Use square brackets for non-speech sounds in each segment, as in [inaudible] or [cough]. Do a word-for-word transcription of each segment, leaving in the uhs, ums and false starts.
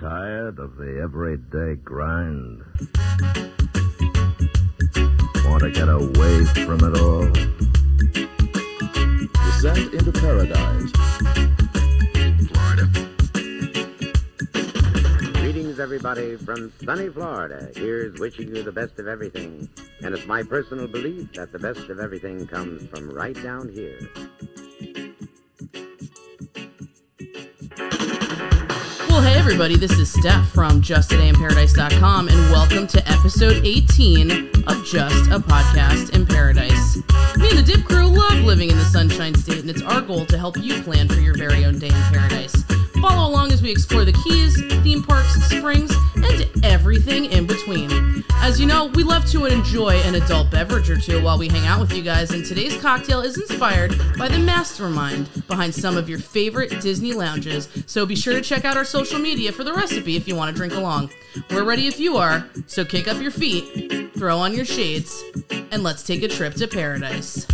Tired of the everyday grind? Want to get away from it all? Descend into paradise. Florida. Greetings, everybody, from sunny Florida. Here's wishing you the best of everything. And it's my personal belief that the best of everything comes from right down here. Well, hey everybody, this is Steph from Just a Day in Paradise dot com and welcome to episode eighteen of Just a Podcast in Paradise. Me and the Dip Crew love living in the Sunshine State, and it's our goal to help you plan for your very own day in paradise. Follow along as we explore the keys, theme parks, springs, and everything in between. As you know, we love to enjoy an adult beverage or two while we hang out with you guys, and today's cocktail is inspired by the mastermind behind some of your favorite Disney lounges, so be sure to check out our social media for the recipe if you want to drink along. We're ready if you are, so kick up your feet, throw on your shades, and let's take a trip to paradise.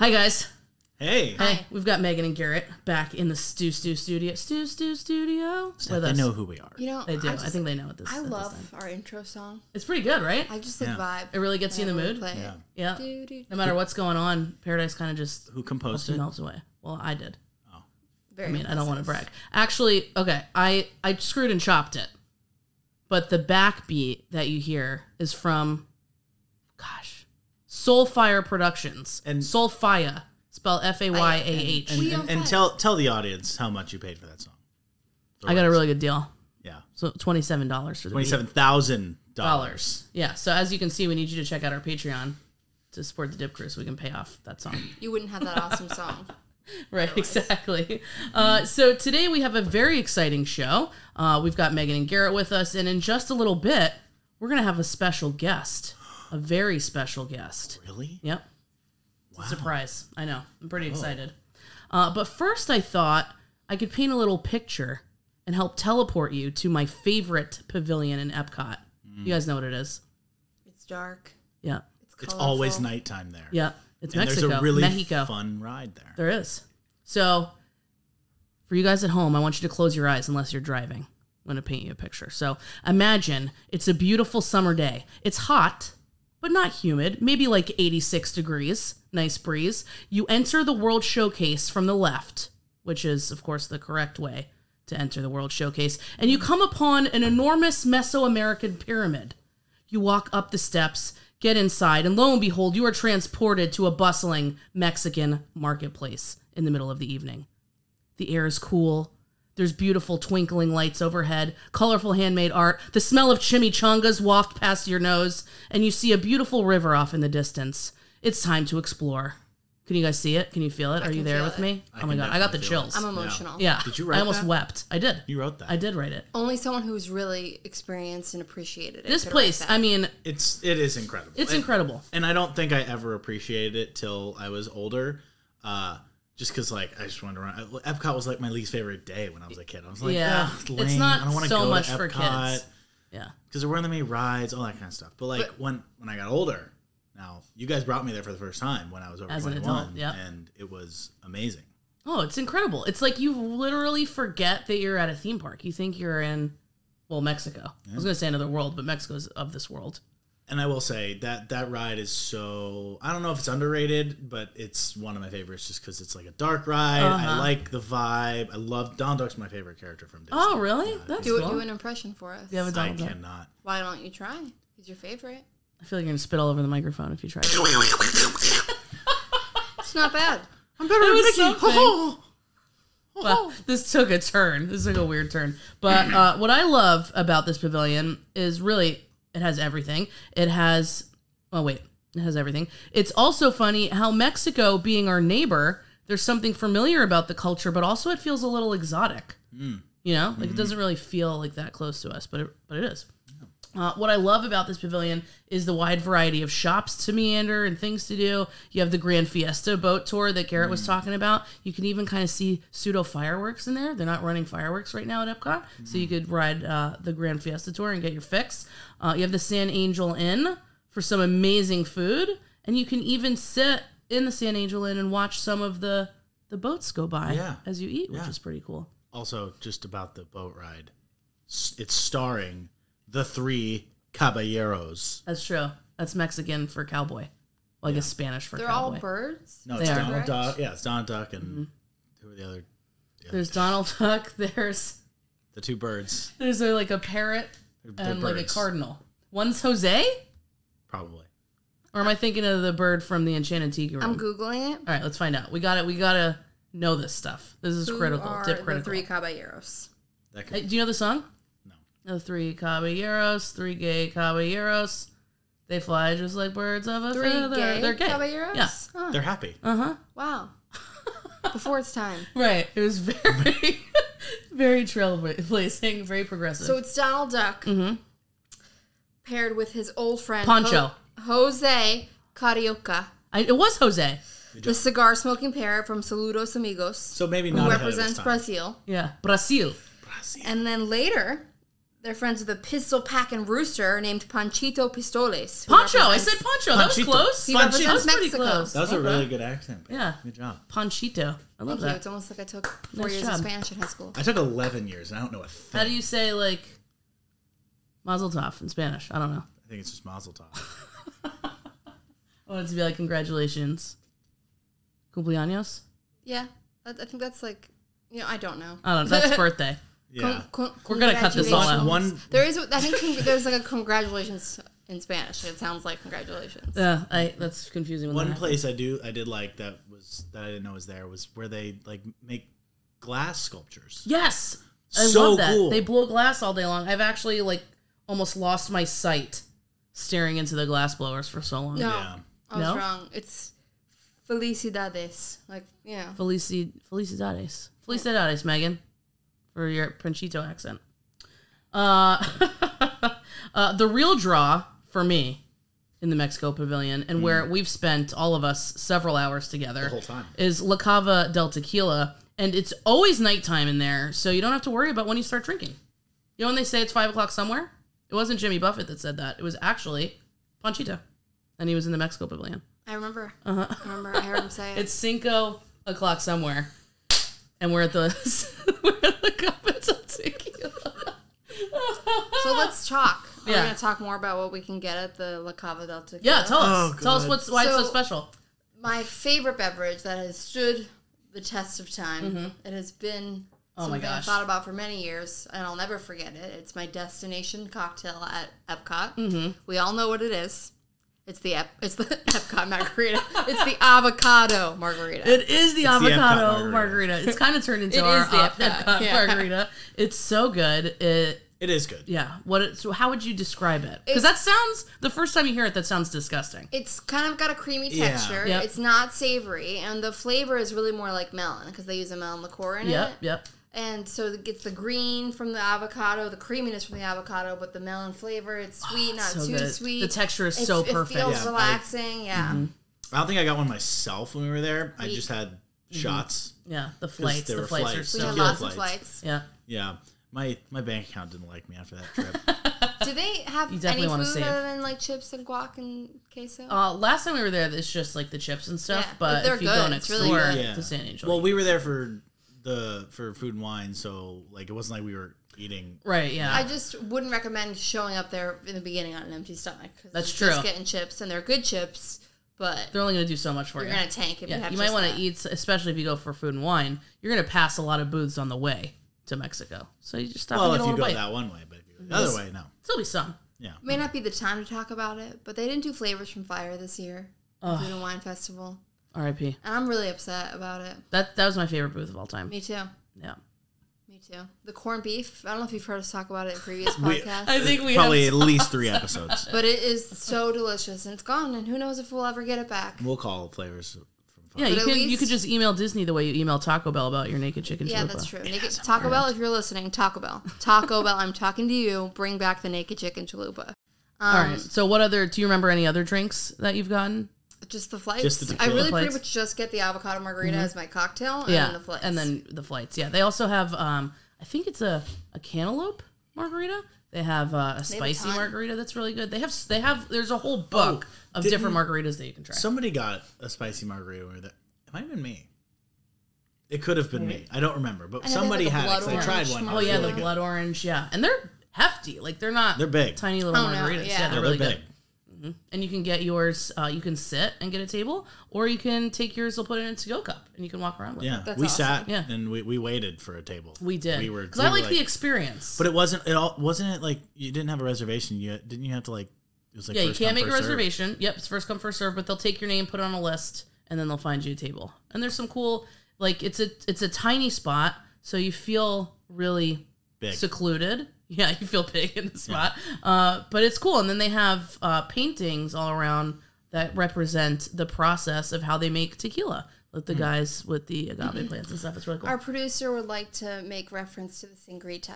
Hi guys. Hey. Hey, we've got Megan and Garrett back in the Stu Stu Studio. Stu Stu Studio. So they know who we are. You know, they do. I, just, I think they know what this is. I love this our intro song. It's pretty good, right? I just yeah. vibe. It really gets you in the mood. Yeah. yeah. Do, do, do. No matter what's going on, paradise kind of just who composed it melts away. Well, I did. Oh. Very I mean, impressive. I don't want to brag. Actually, okay, I I screwed and chopped it, but the backbeat that you hear is from, gosh, Soul Fire Productions and Soul Fire. Spell F A Y A H. And, and, and tell tell the audience how much you paid for that song. For I got a really good deal. Yeah. So twenty-seven dollars for the twenty-seven thousand dollars. Yeah. So as you can see, we need you to check out our Patreon to support the Dip Crew so we can pay off that song. You wouldn't have that awesome song. Right, otherwise. Exactly. Uh, so today we have a very exciting show. Uh, we've got Megan and Garrett with us, and in just a little bit, we're going to have a special guest. A very special guest. Really? Yep. Wow. Surprise. I know. I'm pretty oh. excited. Uh, but first I thought I could paint a little picture and help teleport you to my favorite pavilion in Epcot. Mm. You guys know what it is. It's dark. Yeah. It's, it's always nighttime there. Yeah. It's and Mexico. There's a really Mexico. fun ride there. There is. So for you guys at home, I want you to close your eyes unless you're driving. I'm going to paint you a picture. So imagine it's a beautiful summer day. It's hot, but not humid. Maybe like eighty-six degrees. Nice breeze. You enter the World Showcase from the left, which is, of course, the correct way to enter the World Showcase, and you come upon an enormous Mesoamerican pyramid. You walk up the steps, get inside, and lo and behold, you are transported to a bustling Mexican marketplace in the middle of the evening. The air is cool. There's beautiful twinkling lights overhead, colorful handmade art. The smell of chimichangas waft past your nose, and you see a beautiful river off in the distance. It's time to explore. Can you guys see it? Can you feel it? I Are you there with it. me? I oh my God, I got the chills. It. I'm emotional. Yeah. yeah. Did you write that? I almost that? wept. I did. You wrote that. I did write it. Only someone who's really experienced and appreciated it. This place, I mean. It's, it is incredible. It's and, incredible. And I don't think I ever appreciated it till I was older. Uh, just because, like, I just wanted to run. Epcot was, like, my least favorite day when I was a kid. I was like, yeah, oh, it's, lame. it's not I don't so go much to for kids. Yeah. Because there weren't that many rides, all that kind of stuff. But, like, but, when, when I got older. Now, you guys brought me there for the first time when I was over As twenty-one, an adult, yep. and it was amazing. Oh, it's incredible. It's like you literally forget that you're at a theme park. You think you're in, well, Mexico. Yeah. I was going to say another world, but Mexico's of this world. And I will say that that ride is so, I don't know if it's underrated, but it's one of my favorites just because it's like a dark ride. Uh-huh. I like the vibe. I love, Donald Duck's my favorite character from Disney. Oh, really? Uh, That's do, cool. do an impression for us. Do you have a Donald Duck? I cannot. Why don't you try? He's your favorite. I feel like you're going to spit all over the microphone if you try it. It's not bad. I'm better than Mickey. Oh. Oh. Well, this took a turn. This took a weird turn. But uh, what I love about this pavilion is really it has everything. It has, oh, wait, it has everything. It's also funny how Mexico being our neighbor, there's something familiar about the culture, but also it feels a little exotic. Mm. You know, like mm-hmm. it doesn't really feel like that close to us, but it, but it is. Uh, what I love about this pavilion is the wide variety of shops to meander and things to do. You have the Grand Fiesta boat tour that Garrett mm. was talking about. You can even kind of see pseudo fireworks in there. They're not running fireworks right now at Epcot, mm. so you could ride uh, the Grand Fiesta tour and get your fix. Uh, you have the San Angel Inn for some amazing food, and you can even sit in the San Angel Inn and watch some of the, the boats go by yeah. as you eat, yeah. which is pretty cool. Also, just about the boat ride, it's starring the three caballeros. That's true. That's Mexican for cowboy. Well, I yeah. guess Spanish for They're cowboy. They're all birds? No, it's they Donald are. Duck. Yeah, it's Donald Duck and mm-hmm. who are the other? The there's other Donald Duck. There's... The two birds. There's a, like a parrot they're, and they're like a cardinal. One's Jose? Probably. Or am I thinking of the bird from the Enchanted Tiki Room? I'm Googling it. All right, let's find out. We got it. We got to know this stuff. This is Who critical. Are Dip critical. The three caballeros. That could... hey, do you know the song? No. The three caballeros, three gay caballeros. They fly just like birds of a three feather. Gay They're gay caballeros? Yeah. Huh. They're happy. Uh-huh. Wow. Before it's time. Right. It was very, very trailblazing, very progressive. So it's Donald Duck mm-hmm. paired with his old friend Pancho. Ho- Jose Carioca. I, it was Jose. The cigar-smoking pair from Saludos Amigos. So maybe not. Who represents Brazil. Yeah. Brazil. Brazil. And then later... They're friends with a pistol-packing rooster named Panchito Pistoles. Pancho! I said Pancho. Panchito. That was close. He Panchito. That was pretty Mexico. Close. That was okay. a really good accent. Babe. Yeah. Good job. Panchito. I love Thank that. You. It's almost like I took four nice years job. Of Spanish in high school. I took eleven years, and I don't know a thing. How do you say, like, mazel tov in Spanish? I don't know. I think it's just mazel tov. I wanted to be like, congratulations. Cumpleaños? Yeah. I think that's, like, you know, I don't know. I don't know. That's birthday. Yeah. Con- con- We're going to cut this all out. One, there is, I think con- there's like a congratulations in Spanish. It sounds like congratulations. Yeah, uh, that's confusing. When one that place I do, I did like that was that I didn't know was there was where they like make glass sculptures. Yes, I so love that. Cool. They blow glass all day long. I've actually like almost lost my sight staring into the glass blowers for so long. No, yeah. I was no? wrong. It's felicidades, like yeah, Felici- felicidades, felicidades, Megan. Or your Panchito accent. Uh, uh, the real draw for me in the Mexico Pavilion, and mm. where we've spent, all of us, several hours together, the whole time, is La Cava del Tequila. And it's always nighttime in there, so you don't have to worry about when you start drinking. You know when they say it's five o'clock somewhere? It wasn't Jimmy Buffett that said that. It was actually Panchito. And he was in the Mexico Pavilion. I remember. Uh-huh. I remember. I heard him say it. It's cinco o'clock somewhere. And we're at the we're at the Cup of Tequila. So let's talk. Yeah. We're going to talk more about what we can get at the La Cava del Tequila. Yeah, tell us. Oh, tell us what's why so, it's so special. My favorite beverage that has stood the test of time. Mm-hmm. It has been oh something my gosh. I've thought about for many years, and I'll never forget it. It's my destination cocktail at Epcot. Mm-hmm. We all know what it is. It's the ep- it's the Epcot margarita. It's the avocado margarita. It is the it's avocado the margarita. margarita. It's kind of turned into it our is the op- Epcot, Epcot yeah. margarita. It's so good. It it is good. Yeah. What? It, so how would you describe it? Because that sounds the first time you hear it, that sounds disgusting. It's kind of got a creamy texture. Yeah. Yep. It's not savory, and the flavor is really more like melon because they use a melon liqueur in yep, it. Yep. Yep. And so it gets the green from the avocado, the creaminess from the avocado, but the melon flavor. It's sweet, oh, not so too good. Sweet. The texture is it's, so perfect. It feels yeah, relaxing, I, yeah. Mm-hmm. I don't think I got one myself when we were there. Sweet. I just had mm-hmm. shots. Yeah, the flights. The flights, flights are so We had lots flights. Of flights. Yeah. Yeah. My my bank account didn't like me after that trip. Do they have any food save. Other than like chips and guac and queso? Uh, last time we were there, it's just like the chips and stuff, yeah, but if you good. Go next door really yeah. to San Angel. Well, we were there for... The for food and wine, so like it wasn't like we were eating. Right, yeah. I just wouldn't recommend showing up there in the beginning on an empty stomach. That's true. Just getting chips, and they're good chips, but they're only going to do so much for you're you. You're going to tank if yeah, you have. You might want to eat, especially if you go for food and wine. You're going to pass a lot of booths on the way to Mexico, so you just stop. Well, and get if you go bite. That one way, but if you go the other way, no. There'll be some. Yeah, it may not be the time to talk about it, but they didn't do Flavors from Fire this year. Oh. Food and Wine Festival. R I P And I'm really upset about it. That that was my favorite booth of all time. Me too. Yeah. Me too. The corned beef. I don't know if you've heard us talk about it in previous podcasts. I think we probably have at least three episodes. But it is so delicious, and it's gone, and who knows if we'll ever get it back. We'll call Flavors from Fire. Yeah, you can, least... you could just email Disney the way you email Taco Bell about your naked chicken yeah, chalupa. Yeah, that's true. Naked, Taco Bell, if you're listening, Taco Bell. Taco Bell, I'm talking to you. Bring back the naked chicken chalupa. Um, all right. So what other, do you remember any other drinks that you've gotten? Just the flights. Just the I really flights. Pretty much just get the avocado margarita mm-hmm. as my cocktail and yeah. then the flights. And then the flights, yeah. They also have, um, I think it's a, a cantaloupe margarita. They have uh, a spicy have a margarita that's really good. They have, they have. There's a whole book oh, of different margaritas that you can try. Somebody got a spicy margarita over there. It might have been me. It could have been me. I don't remember, but somebody had it. I tried one. Oh yeah, the blood orange. Yeah, and they're hefty. Like they're not. They're big. Tiny little margaritas. Yeah, they're really big. And you can get yours, uh, you can sit and get a table, or you can take yours, they'll put it in a to-go cup, and you can walk around with yeah. it. That's we awesome. sat yeah. and we, we waited for a table. We did. We were Because we I like the experience. But it wasn't, it all, wasn't it like, you didn't have a reservation yet, didn't you have to like, it was like yeah, first you can't come, make a reservation. Serve. Yep, it's first come, first serve, but they'll take your name, put it on a list, and then they'll find you a table. And there's some cool, like it's a, it's a tiny spot, so you feel really big. secluded. Yeah, you feel big in the spot. Yeah. Uh, but it's cool. And then they have uh, paintings all around that represent the process of how they make tequila. Like the mm-hmm. guys with the agave mm-hmm. plants and stuff. It's really cool. Our producer would like to make reference to the Sangrita.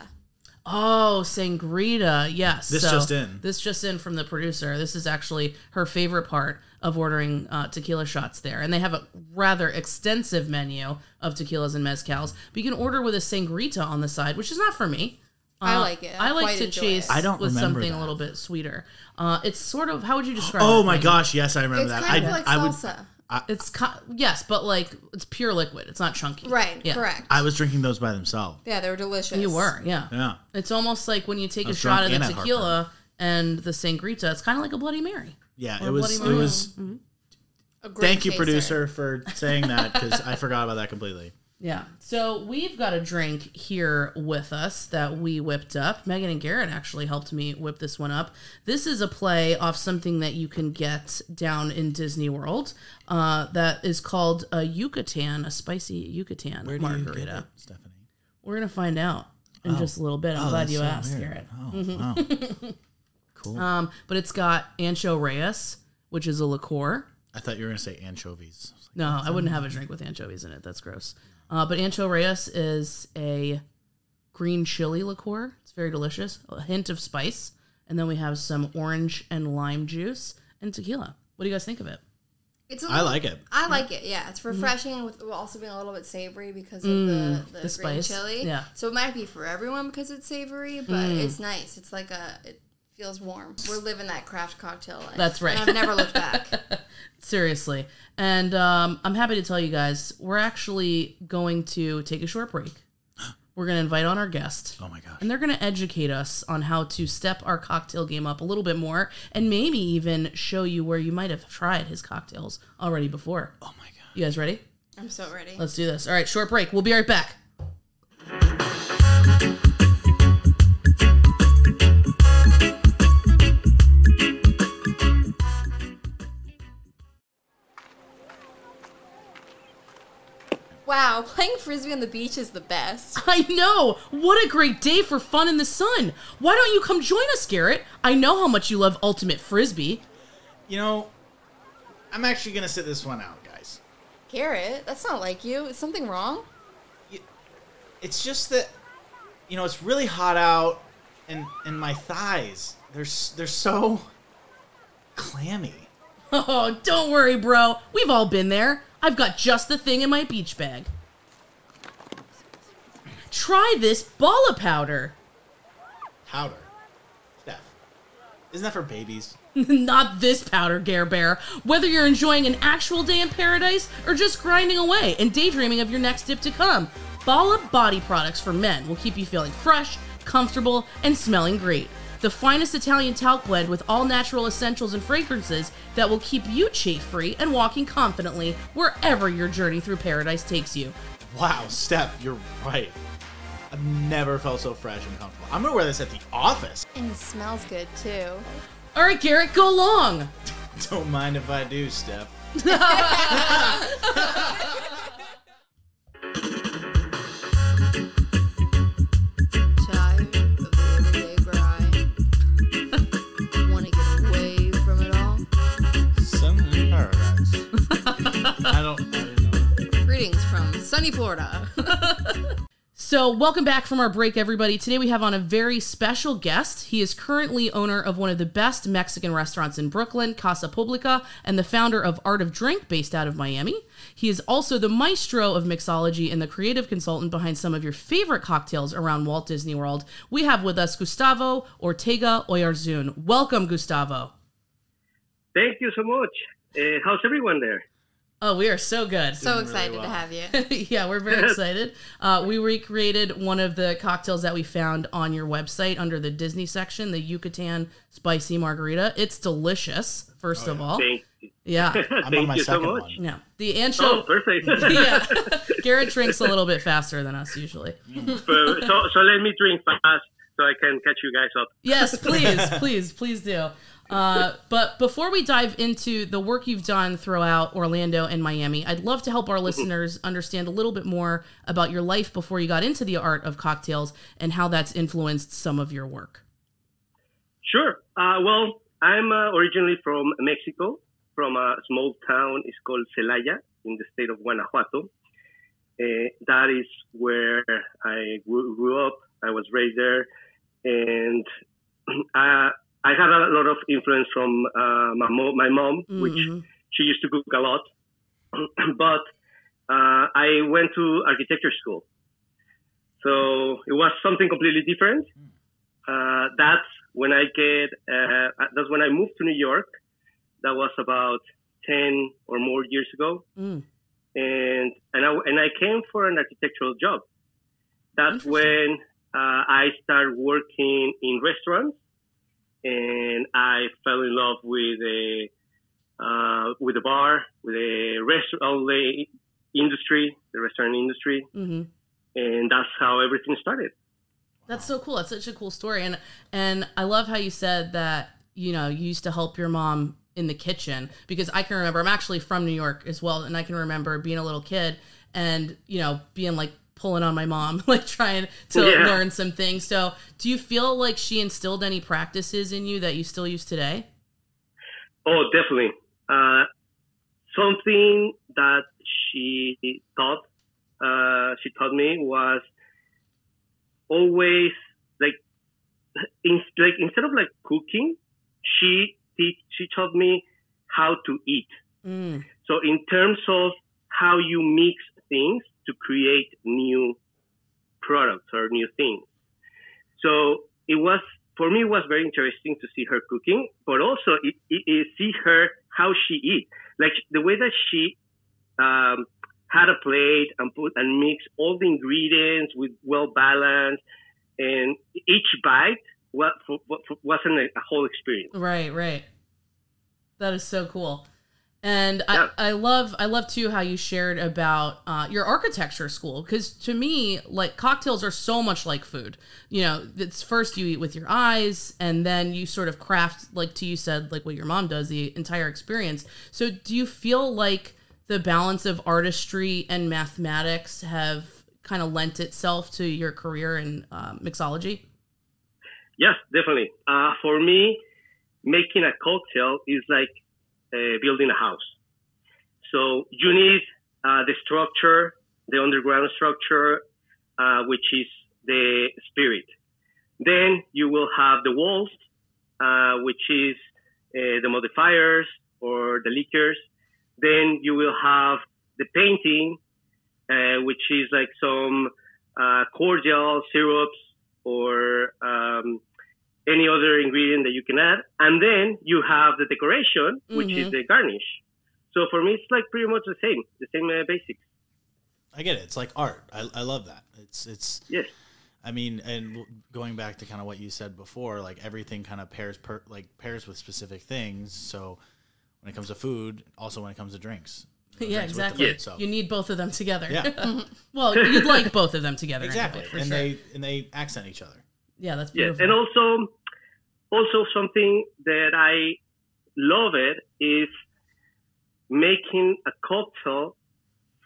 Oh, Sangrita. Yes. This so, just in. This just in from the producer. This is actually her favorite part of ordering uh, tequila shots there. And they have a rather extensive menu of tequilas and mezcals. But you can order with a Sangrita on the side, which is not for me. Uh, I like it. I, I like to chase I don't with something that. a little bit sweeter. Uh, it's sort of, how would you describe oh, it? Oh my gosh, yes, I remember it's that. It's kind I, of like I salsa. Would, I, it's yes, but like it's pure liquid. It's not chunky. Right, yeah. correct. I was drinking those by themselves. Yeah, they were delicious. You were, yeah. Yeah. It's almost like when you take a shot of the tequila and the Sangrita, it's kind of like a Bloody Mary. Yeah, it was. It was. Mm-hmm. a great thank chaser. you, producer, for saying that because I forgot about that completely. Yeah, so we've got a drink here with us that we whipped up. Megan and Garrett actually helped me whip this one up. This is a play off something that you can get down in Disney World uh, that is called a Yucatan, a spicy Yucatan Where do margarita. You get it, Stephanie? We're going to find out in oh. just a little bit. I'm oh, glad you so asked, weird. Garrett. Oh, mm-hmm. wow. Cool. Um, but it's got Ancho Reyes, which is a liqueur. I thought you were going to say anchovies. I like, no, I wouldn't have a drink with anchovies in it. That's gross. Uh, but Ancho Reyes is a green chili liqueur. It's very delicious. A hint of spice. And then we have some orange and lime juice and tequila. What do you guys think of it? It's a little, I like it. I like it, yeah. It's refreshing mm-hmm. with also being a little bit savory because of mm, the, the, the green spice. chili. Yeah. So it might be for everyone because it's savory, but mm. it's nice. It's like a... It, feels warm. We're living that craft cocktail life. That's right. And I've never looked back. Seriously. And um, I'm happy to tell you guys, we're actually going to take a short break. We're going to invite on our guest. Oh, my gosh. And they're going to educate us on how to step our cocktail game up a little bit more and maybe even show you where you might have tried his cocktails already before. Oh, my God. You guys ready? I'm so ready. Let's do this. All right, short break. We'll be right back. Wow, playing Frisbee on the beach is the best. I know. What a great day for fun in the sun. Why don't you come join us, Garrett? I know how much you love Ultimate Frisbee. You know, I'm actually going to sit this one out, guys. Garrett, that's not like you. Is something wrong? It's just that, you know, it's really hot out, and, and my thighs, they're, they're so clammy. Oh, don't worry, bro. We've all been there. I've got just the thing in my beach bag. Try this Bala powder. Powder? Steph, isn't that for babies? Not this powder, Gare Bear. Whether you're enjoying an actual day in paradise or just grinding away and daydreaming of your next dip to come, Bala body products for men will keep you feeling fresh, comfortable, and smelling great. The finest Italian talc blend with all-natural essentials and fragrances that will keep you chafe-free and walking confidently wherever your journey through paradise takes you. Wow, Steph, you're right. I've never felt so fresh and comfortable. I'm going to wear this at the office. And it smells good, too. All right, Garrett, go long. Don't mind if I do, Steph. I don't, I don't know. Greetings from sunny Florida. So welcome back from our break, everybody. Today we have on a very special guest. He is currently owner of one of the best Mexican restaurants in Brooklyn, Casa Publica, and the founder of Art of Drink, based out of Miami. He is also the maestro of mixology and the creative consultant behind some of your favorite cocktails around Walt Disney World. We have with us Gustavo Ortega Oyarzun. Welcome, Gustavo. Thank you so much. Uh, how's everyone there? Oh, we are so good. So excited really well. to have you. Yeah, we're very excited. Uh, we recreated one of the cocktails that we found on your website under the Disney section, the Yucatan Spicy Margarita. It's delicious, first oh, of yeah. all. Thank you. Yeah. I'm Thank on my you second so much. one. Yeah. The ancho. Oh, perfect. Yeah. Garrett drinks a little bit faster than us usually. Mm. so, so let me drink fast so I can catch you guys up. Yes, please, please, please do. Uh, but before we dive into the work you've done throughout Orlando and Miami, I'd love to help our listeners understand a little bit more about your life before you got into the art of cocktails and how that's influenced some of your work. Sure. Uh, well, I'm uh, originally from Mexico, from a small town. It's called Celaya in the state of Guanajuato. Uh, that is where I grew up. I was raised there. And I... Uh, I had a lot of influence from uh, my, mo my mom, mm-hmm. which she used to cook a lot. But uh, I went to architecture school. So it was something completely different. Uh, that's when I get, uh, that's when I moved to New York. That was about ten or more years ago. Mm. And, and, I, and I came for an architectural job. That's when uh, I started working in restaurants. And I fell in love with a uh, with a bar, with a restaurant industry, the restaurant industry, mm-hmm. and that's how everything started. That's so cool. That's such a cool story, and and I love how you said that. You know, you used to help your mom in the kitchen because I can remember. I'm actually from New York as well, and I can remember being a little kid and you know being like. pulling on my mom, like trying to yeah. learn some things. So do you feel like she instilled any practices in you that you still use today? Oh, definitely. Uh, something that she taught, uh, she taught me was always like, in, like instead of like cooking, she, she taught me how to eat. Mm. So in terms of how you mix things, to create new products or new things. So it was, for me, it was very interesting to see her cooking, but also it, it, it see her, how she eats. Like the way that she um, had a plate and put and mixed all the ingredients with well balanced, and each bite was, wasn't a whole experience. Right, right. That is so cool. And I, I love, I love too how you shared about uh, your architecture school. Because to me, like cocktails are so much like food. You know, it's first you eat with your eyes and then you sort of craft, like to you said, like what your mom does, the entire experience. So do you feel like the balance of artistry and mathematics have kind of lent itself to your career in uh, mixology? Yes, definitely. Uh, for me, making a cocktail is like, Uh, building a house. So you need uh, the structure, the underground structure, uh, which is the spirit. Then you will have the walls, uh, which is uh, the modifiers or the liquors. Then you will have the painting, uh, which is like some uh, cordial, syrups, or um, any other ingredient that you can add. And then you have the decoration, which mm-hmm. is the garnish. So for me, it's like pretty much the same, the same uh, basics. I get it. It's like art. I, I love that. It's, it's, yes. I mean, and going back to kind of what you said before, like everything kind of pairs, per, like pairs with specific things. So when it comes to food, also when it comes to drinks. Yeah, exactly. Food, yeah. So. You need both of them together. Yeah. Well, you'd like both of them together. Exactly. Anyway, for and sure. they, and they accent each other. Yeah, that's beautiful. Yes. And also, also something that I love it is making a cocktail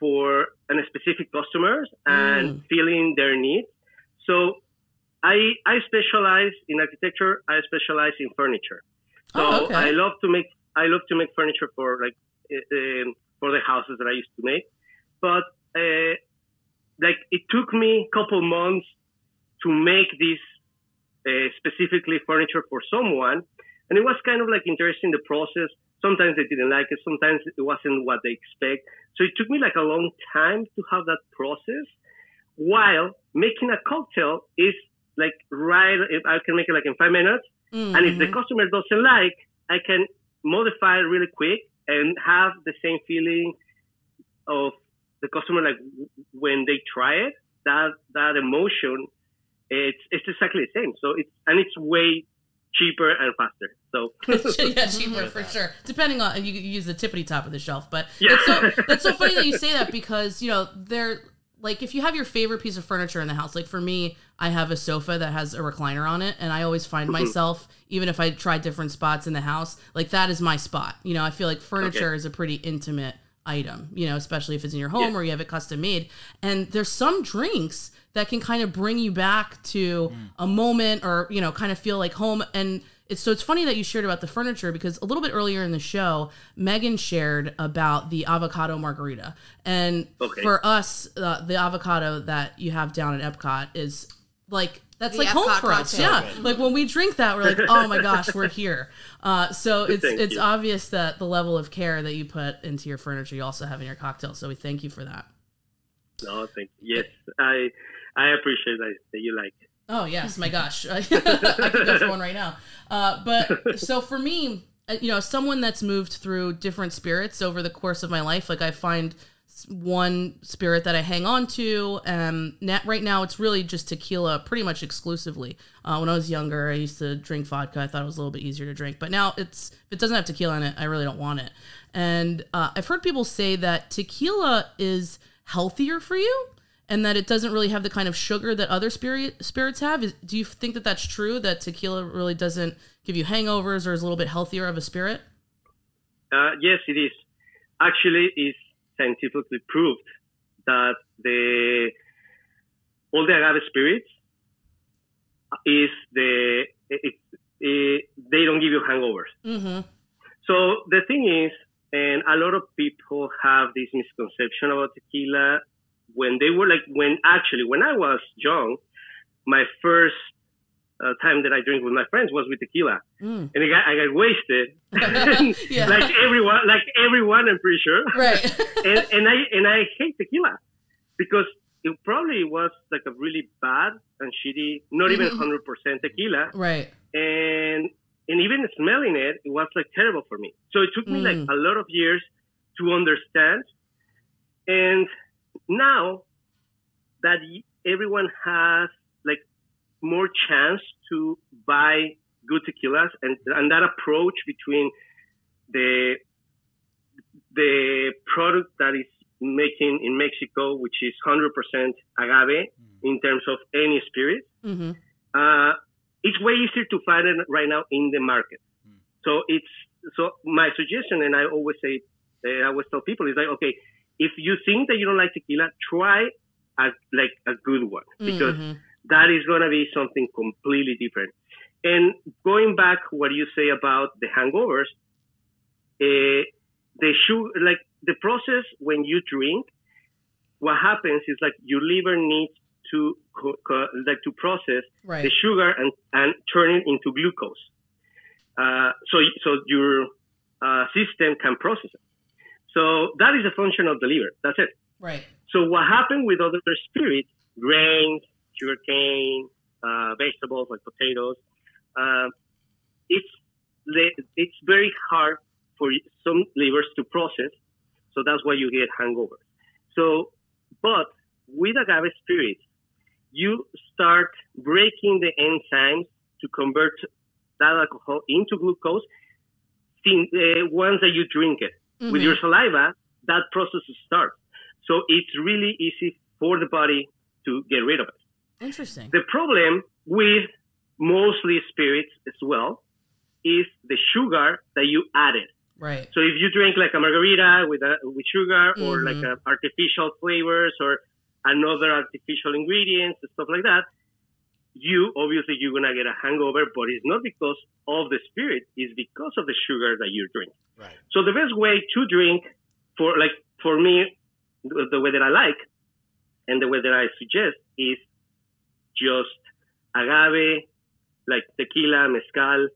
for a specific customers and mm. feeling their needs. So I I specialize in architecture. I specialize in furniture. So oh, okay. I love to make I love to make furniture for like uh, for the houses that I used to make. But uh, like it took me a couple months to make this. Uh, specifically furniture for someone, and it was kind of like interesting the process. Sometimes they didn't like it, sometimes it wasn't what they expect, so it took me like a long time to have that process, while making a cocktail is like right if I can make it like in five minutes, mm-hmm. and if the customer doesn't like, I can modify it really quick and have the same feeling of the customer, like when they try it, that that emotion, it's it's exactly the same. So it's and it's way cheaper and faster. So yeah, cheaper for sure. Depending on you, you use the tippity top of the shelf, but yeah. It's so that's so funny that you say that, because you know they're like, if you have your favorite piece of furniture in the house, like for me, I have a sofa that has a recliner on it, and I always find mm-hmm. myself, even if I try different spots in the house, like that is my spot. You know, I feel like furniture okay. is a pretty intimate item, you know, especially if it's in your home yeah. or you have it custom made. And there's some drinks that can kind of bring you back to mm. a moment, or, you know, kind of feel like home. And it's, so it's funny that you shared about the furniture, because a little bit earlier in the show, Megan shared about the avocado margarita. And okay. for us, uh, the avocado that you have down at Epcot is like, that's the like Epcot home for us. Cocktail. Yeah. Like when we drink that, we're like, oh my gosh, we're here. Uh, so it's, thank it's you. Obvious that the level of care that you put into your furniture, you also have in your cocktail. So we thank you for that. No, thank you. Yes. I, I appreciate that you like it. Oh, yes. My gosh. I could go for one right now. Uh, but so for me, you know, someone that's moved through different spirits over the course of my life, like I find one spirit that I hang on to. Um, right now, it's really just tequila pretty much exclusively. Uh, when I was younger, I used to drink vodka. I thought it was a little bit easier to drink. But now it's if it doesn't have tequila in it, I really don't want it. And uh, I've heard people say that tequila is healthier for you, and that it doesn't really have the kind of sugar that other spirit spirits have. Is, do you think that that's true, that tequila really doesn't give you hangovers or is a little bit healthier of a spirit? Uh, yes, it is. Actually, it's scientifically proved that the all the agave spirits, is the it, it, they don't give you hangovers. Mm-hmm. So the thing is, and a lot of people have this misconception about tequila, when they were like, when actually, when I was young, my first uh, time that I drank with my friends was with tequila. Mm. And I got, I got wasted. yeah. Like everyone, like everyone, I'm pretty sure. Right. and, and I, and I hate tequila because it probably was like a really bad and shitty, not even one hundred percent tequila. Right. And, and even smelling it, it was like terrible for me. So it took me mm. like a lot of years to understand. And now that everyone has like more chance to buy good tequilas, and, and that approach between the the product that is making in Mexico, which is one hundred percent agave in terms of any spirit, mm-hmm. uh, it's way easier to find it right now in the market. Mm. So it's so my suggestion, and I always say, I always tell people, is like, okay, if you think that you don't like tequila, try a, like a good one, because mm-hmm. that is going to be something completely different. And going back what you say about the hangovers, uh, the sugar, like the process when you drink, what happens is like your liver needs to co- co- like to process right. the sugar and, and turn it into glucose. Uh, so so your uh, system can process it. So that is a function of the liver. That's it. Right. So what happened with other spirits, grains, sugarcane, uh, vegetables like potatoes, uh, it's it's very hard for some livers to process. So that's why you get hangovers. So, but with agave spirits, you start breaking the enzymes to convert that alcohol into glucose since, uh, once that you drink it. Mm-hmm. With your saliva, that process starts. So it's really easy for the body to get rid of it. Interesting. The problem with mostly spirits as well is the sugar that you added. Right. So if you drink like a margarita with a, with sugar mm-hmm. or like a artificial flavors or another artificial ingredients and stuff like that, you obviously you're going to get a hangover, but it's not because of the spirit, it's because of the sugar that you drink. Right. So the best way to drink, for like for me, the, the way that I like and the way that I suggest is just agave, like tequila, mezcal,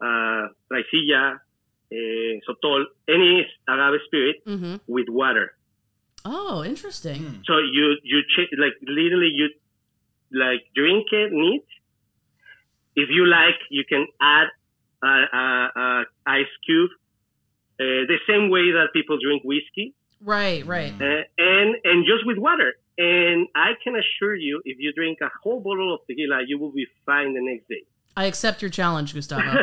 uh, raicilla, uh, sotol, any agave spirit mm-hmm. with water. Oh, interesting. Hmm. So you you ch- like literally you like drink it neat. If you like, you can add uh, uh, uh, ice cube. Uh, the same way that people drink whiskey, Right, right. Uh, and and just with water. And I can assure you, if you drink a whole bottle of tequila, you will be fine the next day. I accept your challenge, Gustavo.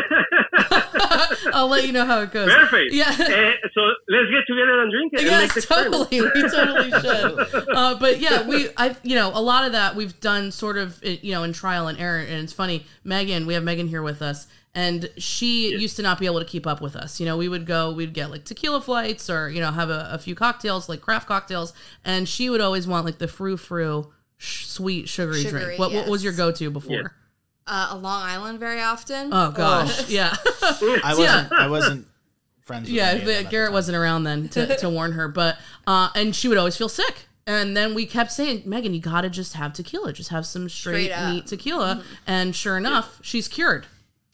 I'll let you know how it goes. Perfect. Yeah. Uh, so let's get together and drink it. Yes, and totally. We totally should. Uh, but yeah, we, I, you know, a lot of that we've done sort of, you know, in trial and error. And it's funny, Megan, we have Megan here with us, and she yes. used to not be able to keep up with us. You know, we would go, we'd get like tequila flights or, you know, have a, a few cocktails, like craft cocktails. And she would always want like the frou-frou sh sweet sugary, sugary drink. What, yes. what was your go-to before? Yes. Uh, a Long Island very often. Oh gosh, oh. yeah. I wasn't. I wasn't friends with yeah, Megan but Garrett wasn't around then to, to warn her. But uh, and she would always feel sick. And then we kept saying, Megan, you gotta just have tequila. Just have some straight, straight neat tequila. Mm-hmm. And sure enough, yeah. she's cured.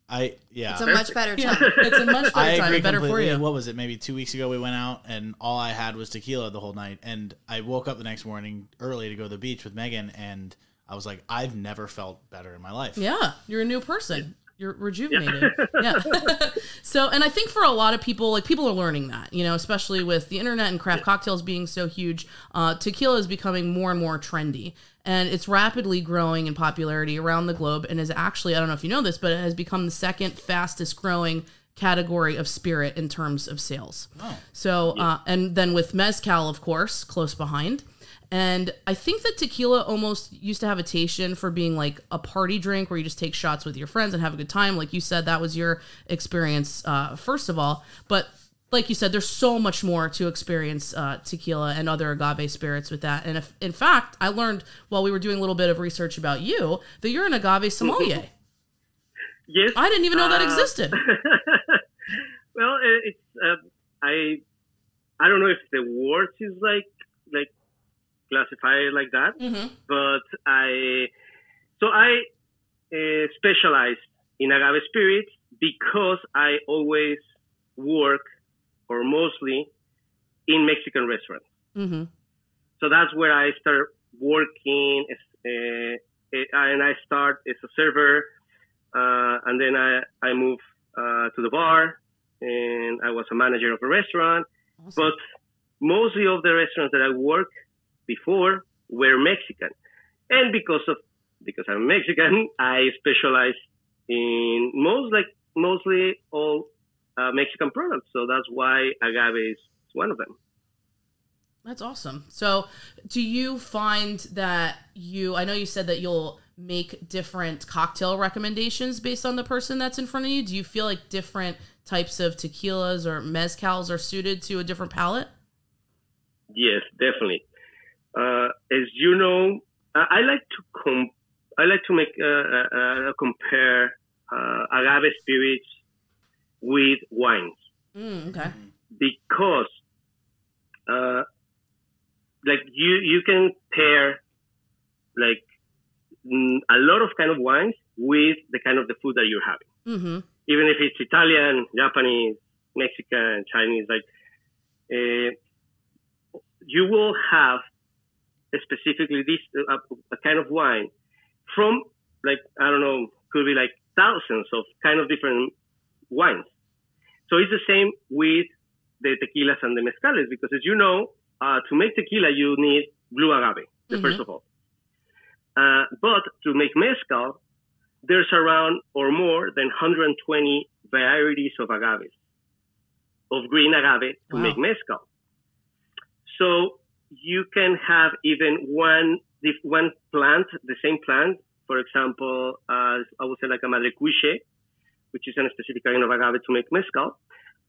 I yeah. It's a much better time. Yeah, it's a much better I time. Agree better completely. For you. What was it? Maybe two weeks ago we went out and all I had was tequila the whole night. And I woke up the next morning early to go to the beach with Megan, and I was like, I've never felt better in my life. Yeah. You're a new person. You're rejuvenated. Yeah. yeah. So, and I think for a lot of people, like people are learning that, you know, especially with the internet and craft cocktails being so huge, uh, tequila is becoming more and more trendy, and it's rapidly growing in popularity around the globe. And is actually, I don't know if you know this, but it has become the second fastest growing category of spirit in terms of sales. Oh. So, uh, and then with mezcal, of course, close behind. And I think that tequila almost used to have a tation for being like a party drink where you just take shots with your friends and have a good time. Like you said, that was your experience, uh, first of all. But like you said, there's so much more to experience uh, tequila and other agave spirits with that. And if, in fact, I learned while we were doing a little bit of research about you that you're an agave sommelier. Yes. I didn't even know uh, that existed. Well, it's, uh, I, I don't know if the word is like, like, classify it like that, mm-hmm. but I so I uh, specialize in agave spirits because I always work or mostly in Mexican restaurants. Mm-hmm. So that's where I start working, as, uh, and I start as a server, uh, and then I I move uh, to the bar, and I was a manager of a restaurant. Awesome. But mostly of the restaurants that I work. Before were Mexican, and because of because I'm Mexican, I specialize in most like mostly all uh, Mexican products. So that's why agave is one of them. That's awesome. So, do you find that you? I know you said that you'll make different cocktail recommendations based on the person that's in front of you. Do you feel like different types of tequilas or mezcals are suited to a different palate? Yes, definitely. Uh, as you know, I like to com I like to make uh, uh, uh, compare uh, agave spirits with wines, mm, okay. because uh, like you you can pair like a lot of kind of wines with the kind of the food that you're having, mm-hmm. even if it's Italian, Japanese, Mexican, Chinese. Like uh, you will have. Specifically this uh, a kind of wine from like, I don't know, could be like thousands of kind of different wines. So it's the same with the tequilas and the mezcales, because as you know, uh, to make tequila, you need blue agave, mm-hmm. first of all. Uh, but to make mezcal, there's around or more than one hundred twenty varieties of agaves, of green agave to wow. make mezcal. So you can have even one one plant, the same plant, for example, uh, I would say like a madrecuiche, which is a specific kind of agave to make mezcal.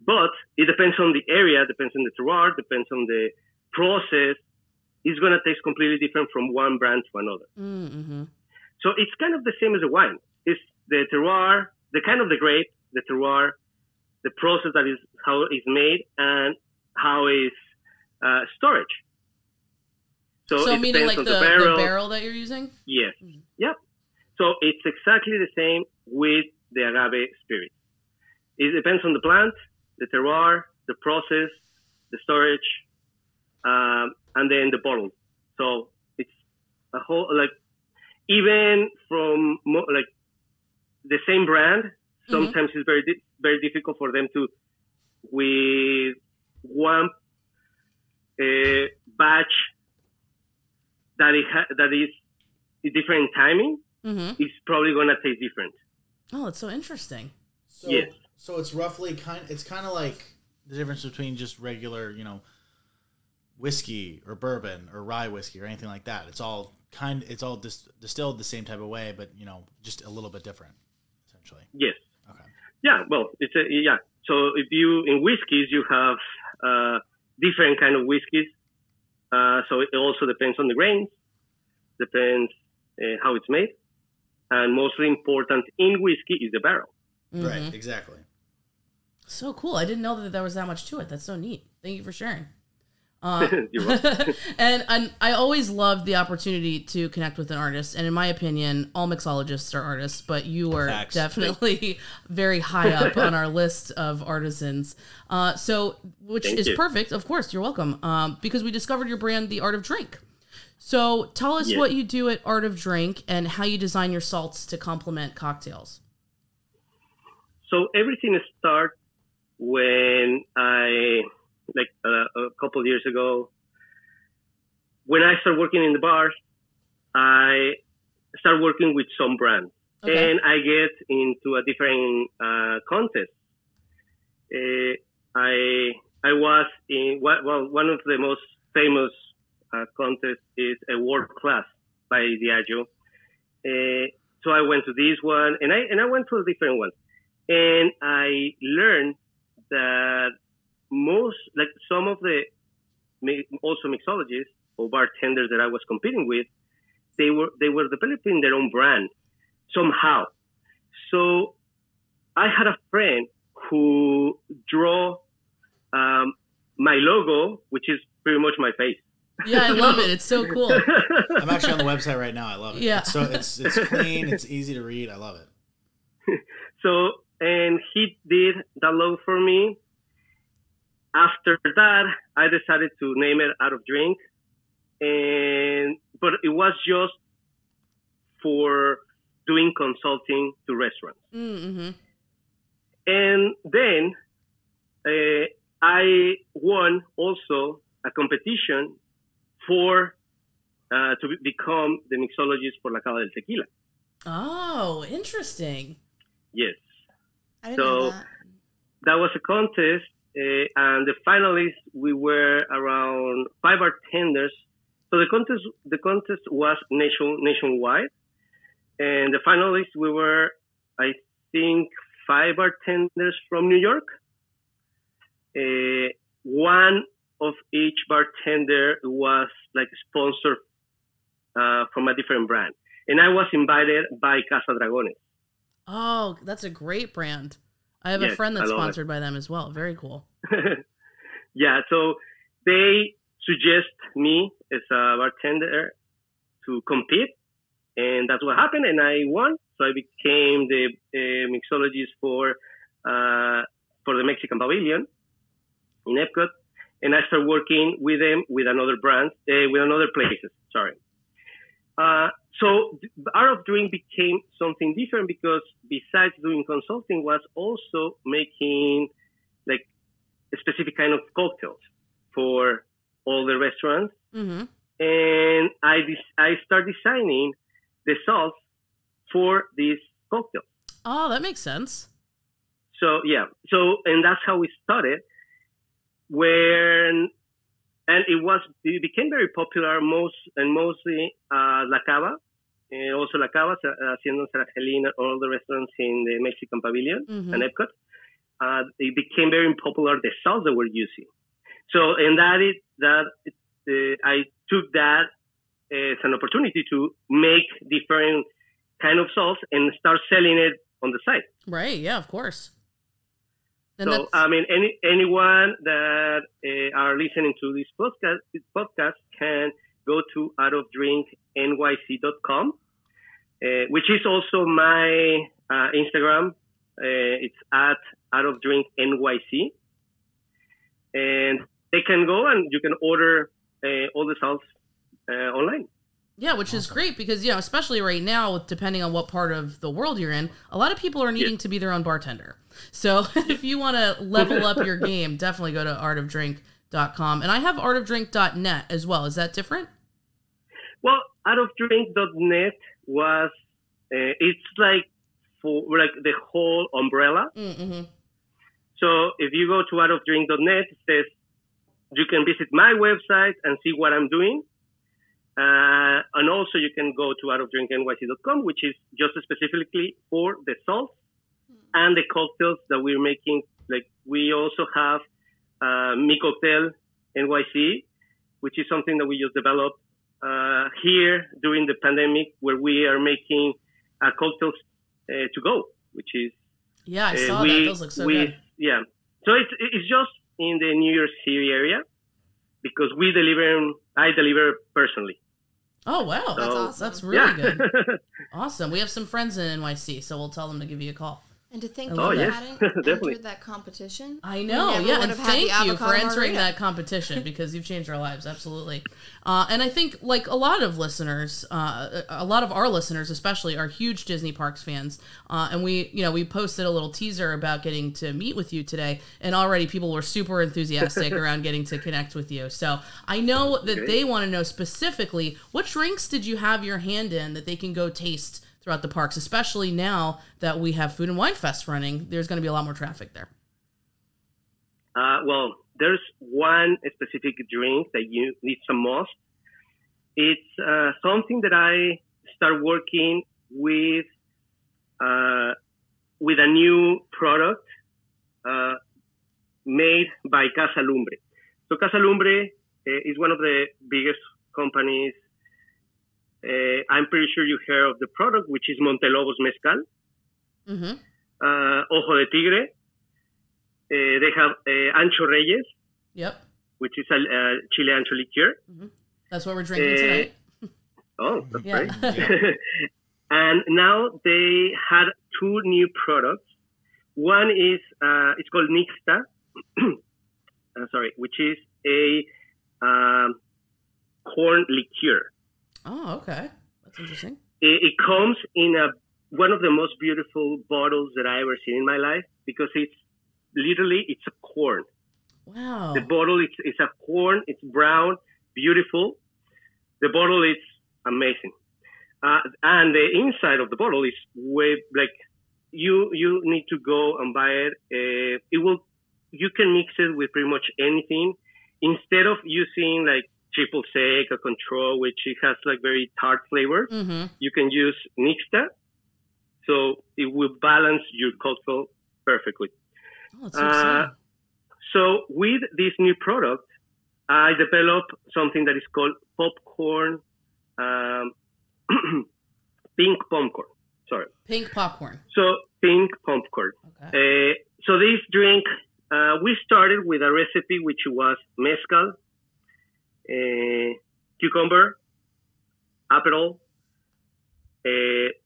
But it depends on the area, depends on the terroir, depends on the process. It's going to taste completely different from one brand to another. Mm-hmm. So it's kind of the same as a wine. It's the terroir, the kind of the grape, the terroir, the process that is how it's made and how is uh, storage. So, so meaning like the, the, barrel. the barrel that you're using? Yes. Mm-hmm. Yep. So it's exactly the same with the agave spirit. It depends on the plant, the terroir, the process, the storage, um, and then the bottle. So it's a whole, like, even from, mo like, the same brand, sometimes mm-hmm. it's very, di very difficult for them to, with one uh, batch that it ha that is different timing, mm-hmm. it's probably going to taste different. Oh, it's so interesting. So, yes. So it's roughly kind. It's kind of like the difference between just regular, you know, whiskey or bourbon or rye whiskey or anything like that. It's all kind. It's all dis distilled the same type of way, but you know, just a little bit different, essentially. Yes. Okay. Yeah. Well, it's a yeah. So if you in whiskeys you have uh, different kind of whiskeys. Uh, so it also depends on the grains, depends uh, how it's made, and mostly important in whiskey is the barrel. Mm-hmm. Right. Exactly. So cool. I didn't know that there was that much to it. That's so neat. Thank you for sharing. Uh, You're welcome. [laughs] and, and I always love the opportunity to connect with an artist. And in my opinion, all mixologists are artists, but you are Facts. Definitely very high up on our list of artisans. Uh, so, which Thank is you. Perfect. Of course, you're welcome. Um, because we discovered your brand, The Art of Drink. So tell us yeah. what you do at Art of Drink and how you design your salts to complement cocktails. So everything starts when I... like uh, a couple of years ago, when I started working in the bars, I started working with some brands. Okay. And I get into a different uh, contest. Uh, I I was in, well, one of the most famous uh, contests is a World Class by Diageo. Uh, so I went to this one, and I, and I went to a different one. And I learned that most, like some of the also mixologists or bartenders that I was competing with, they were they were developing their own brand somehow. So I had a friend who drew um, my logo, which is pretty much my face. Yeah, I love it. It's so cool. I'm actually on the website right now. I love it. Yeah. It's so it's it's clean. It's easy to read. I love it. So and he did that logo for me. After that, I decided to name it Art of Drink, and but it was just for doing consulting to restaurants. Mm-hmm. And then uh, I won also a competition for uh, to be become the mixologist for La Cava del Tequila. Oh, interesting. Yes. I didn't know that. That was a contest. Uh, and the finalists, we were around five bartenders. So the contest, the contest was nation, nationwide, and the finalists we were, I think, five bartenders from New York. Uh, one of each bartender was like sponsored uh, from a different brand, and I was invited by Casa Dragones. Oh, that's a great brand. I have yes, a friend that's sponsored it. by them as well. Very cool. Yeah, so they suggest me as a bartender to compete, and that's what happened, and I won. So I became the uh, mixologist for uh, for the Mexican Pavilion in Epcot, and I started working with them with another brand, uh, with another places. Sorry. Uh, So Art of Drink became something different because besides doing consulting was also making like a specific kind of cocktails for all the restaurants. Mm-hmm. And I, I start designing the sauce for these cocktails. Oh, that makes sense. So, yeah. So, and that's how we started when, and it was, it became very popular most and mostly uh, La Cava. Uh, also La Cava, Hacienda San Angelina, all the restaurants in the Mexican Pavilion mm-hmm. and Epcot. Uh, it became very popular, the sauce that we're using. So, and that is, that uh, I took that as an opportunity to make different kind of sauce and start selling it on the site. Right, yeah, of course. And so, that's... I mean, any anyone that uh, are listening to this podcast, this podcast can go to out of drink N Y C dot com, uh, which is also my uh, Instagram. Uh, it's at out of drink N Y C. And they can go and you can order uh, all the sauce uh, online. Yeah, which is great because, you know, especially right now, depending on what part of the world you're in, a lot of people are needing yeah. to be their own bartender. So if you want to level up your game, definitely go to Art of Drink art of drink dot com. And I have art of drink dot net as well. Is that different? Well, art of drink dot net was, uh, it's like for like the whole umbrella. Mm-hmm. So if you go to art of drink dot net, it says you can visit my website and see what I'm doing. Uh, and also you can go to out of drink N Y C dot com, which is just specifically for the salt and the cocktails that we're making. Like we also have uh, Mi Cocktail N Y C, which is something that we just developed uh, here during the pandemic, where we are making uh, cocktails uh, to go, which is yeah, I uh, saw we, that. Those look so we, good. Yeah, so it's it's just in the New York City area because we deliver. I deliver personally. Oh wow, so, that's awesome. That's really yeah. good. Awesome. We have some friends in N Y C, so we'll tell them to give you a call. And to think oh, you yes. hadn't entered that competition. I know, yeah, and thank you for entering margarita. that competition because you've changed our lives, absolutely. Uh, and I think, like, a lot of listeners, uh, a lot of our listeners especially are huge Disney Parks fans, uh, and we, you know, we posted a little teaser about getting to meet with you today, and already people were super enthusiastic around getting to connect with you. So I know that okay. they want to know specifically, what drinks did you have your hand in that they can go taste throughout the parks, especially now that we have Food and Wine Fest running? There's going to be a lot more traffic there. Uh, well, there's one specific drink that you need the most. It's uh, something that I start working with uh, with a new product uh, made by Casa Lumbre. So Casa Lumbre uh, is one of the biggest companies. Uh, I'm pretty sure you heard of the product, which is Montelobos Mezcal, mm-hmm. uh, Ojo de Tigre. Uh, they have uh, Ancho Reyes, yep, which is a uh, Chile Ancho liqueur. Mm-hmm. That's what we're drinking uh, tonight. Oh, that's yeah. right. And now they had two new products. One is, uh, it's called Nixta, uh, sorry, which is a um, corn liqueur. Oh, okay. That's interesting. It, it comes in a one of the most beautiful bottles that I ever seen in my life because it's literally it's a corn. Wow. The bottle it's it's a corn. It's brown, beautiful. The bottle is amazing, uh, and the inside of the bottle is way like you you need to go and buy it. Uh, it will you can mix it with pretty much anything instead of using like. Triple sec, a control, which it has like very tart flavor. Mm-hmm. You can use Nixta, so it will balance your cocktail perfectly. Oh, that's uh, so with this new product, I developed something that is called popcorn, um, pink popcorn. Sorry, pink popcorn. So pink popcorn. Okay. Uh, so this drink, uh, we started with a recipe which was mezcal. Uh, cucumber, Aperol, uh,